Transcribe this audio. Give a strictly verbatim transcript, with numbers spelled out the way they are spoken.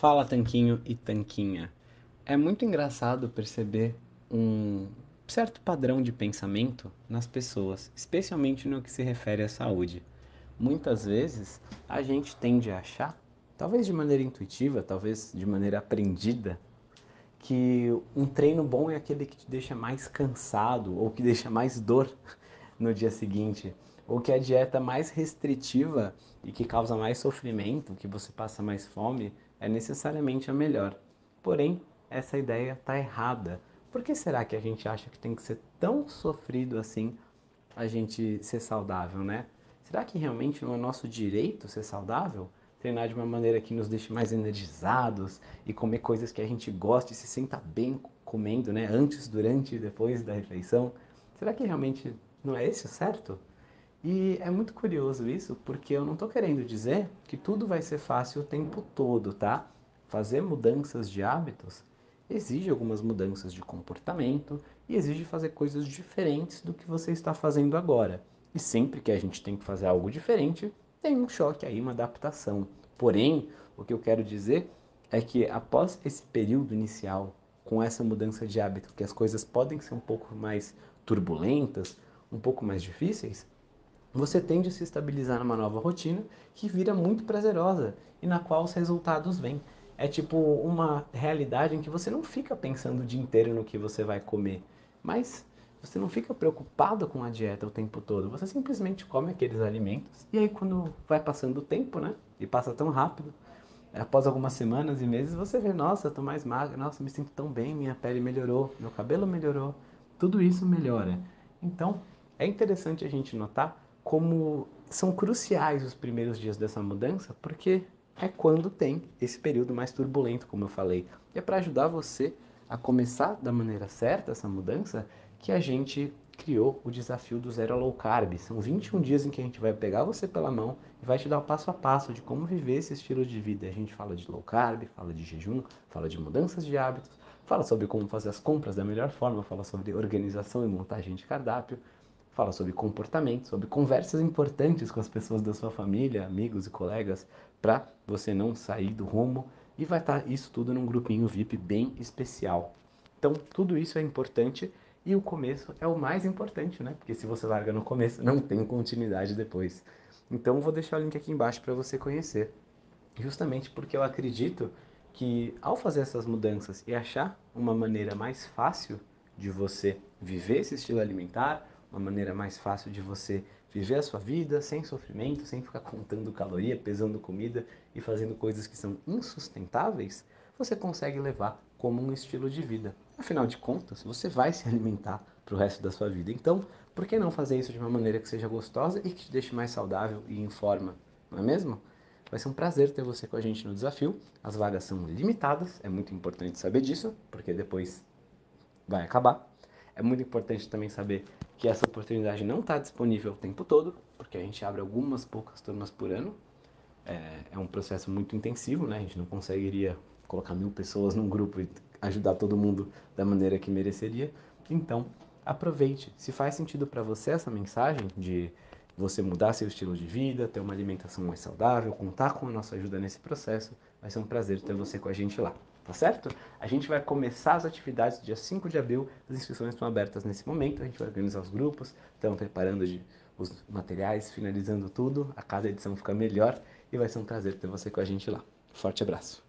Fala, tanquinho e tanquinha. É muito engraçado perceber um certo padrão de pensamento nas pessoas, especialmente no que se refere à saúde. Muitas vezes a gente tende a achar, talvez de maneira intuitiva, talvez de maneira aprendida, que um treino bom é aquele que te deixa mais cansado ou que deixa mais dor no dia seguinte, ou que a dieta mais restritiva e que causa mais sofrimento, que você passa mais fome, é necessariamente a melhor. Porém, essa ideia está errada. Por que será que a gente acha que tem que ser tão sofrido assim a gente ser saudável, né? Será que realmente não é nosso direito ser saudável? Treinar de uma maneira que nos deixe mais energizados e comer coisas que a gente gosta e se sinta bem comendo, né? Antes, durante e depois da refeição. Será que realmente não é esse o certo? E é muito curioso isso, porque eu não estou querendo dizer que tudo vai ser fácil o tempo todo, tá? Fazer mudanças de hábitos exige algumas mudanças de comportamento e exige fazer coisas diferentes do que você está fazendo agora. E sempre que a gente tem que fazer algo diferente, tem um choque aí, uma adaptação. Porém, o que eu quero dizer é que após esse período inicial, com essa mudança de hábito, que as coisas podem ser um pouco mais turbulentas, um pouco mais difíceis, você tende a se estabilizar numa nova rotina que vira muito prazerosa e na qual os resultados vêm. É tipo uma realidade em que você não fica pensando o dia inteiro no que você vai comer, mas você não fica preocupado com a dieta o tempo todo, você simplesmente come aqueles alimentos e aí quando vai passando o tempo, né, e passa tão rápido, após algumas semanas e meses você vê, nossa, eu tô mais magra, nossa, me sinto tão bem, minha pele melhorou, meu cabelo melhorou, tudo isso melhora. Então, é interessante a gente notar como são cruciais os primeiros dias dessa mudança, porque é quando tem esse período mais turbulento, como eu falei. E é para ajudar você a começar da maneira certa essa mudança que a gente criou o desafio do zero ao low carb. São vinte e um dias em que a gente vai pegar você pela mão e vai te dar o passo a passo de como viver esse estilo de vida. A gente fala de low carb, fala de jejum, fala de mudanças de hábitos, fala sobre como fazer as compras da melhor forma, fala sobre organização e montagem de cardápio, fala sobre comportamento, sobre conversas importantes com as pessoas da sua família, amigos e colegas, para você não sair do rumo, e vai estar isso tudo num grupinho V I P bem especial. Então, tudo isso é importante e o começo é o mais importante, né? Porque se você larga no começo, não tem continuidade depois. Então, vou deixar o link aqui embaixo para você conhecer. Justamente porque eu acredito que ao fazer essas mudanças e achar uma maneira mais fácil de você viver esse estilo alimentar, uma maneira mais fácil de você viver a sua vida sem sofrimento, sem ficar contando caloria, pesando comida e fazendo coisas que são insustentáveis, você consegue levar como um estilo de vida. Afinal de contas, você vai se alimentar para o resto da sua vida. Então, por que não fazer isso de uma maneira que seja gostosa e que te deixe mais saudável e em forma, não é mesmo? Vai ser um prazer ter você com a gente no desafio. As vagas são limitadas, é muito importante saber disso, porque depois vai acabar. É muito importante também saber que essa oportunidade não está disponível o tempo todo, porque a gente abre algumas poucas turmas por ano. É, é um processo muito intensivo, né? A gente não conseguiria colocar mil pessoas num grupo e ajudar todo mundo da maneira que mereceria. Então, aproveite. Se faz sentido para você essa mensagem de você mudar seu estilo de vida, ter uma alimentação mais saudável, contar com a nossa ajuda nesse processo, vai ser um prazer ter você com a gente lá, tá certo? A gente vai começar as atividades do dia cinco de abril, as inscrições estão abertas nesse momento, a gente vai organizar os grupos, estamos preparando de, os materiais, finalizando tudo, a cada edição fica melhor e vai ser um prazer ter você com a gente lá. Forte abraço!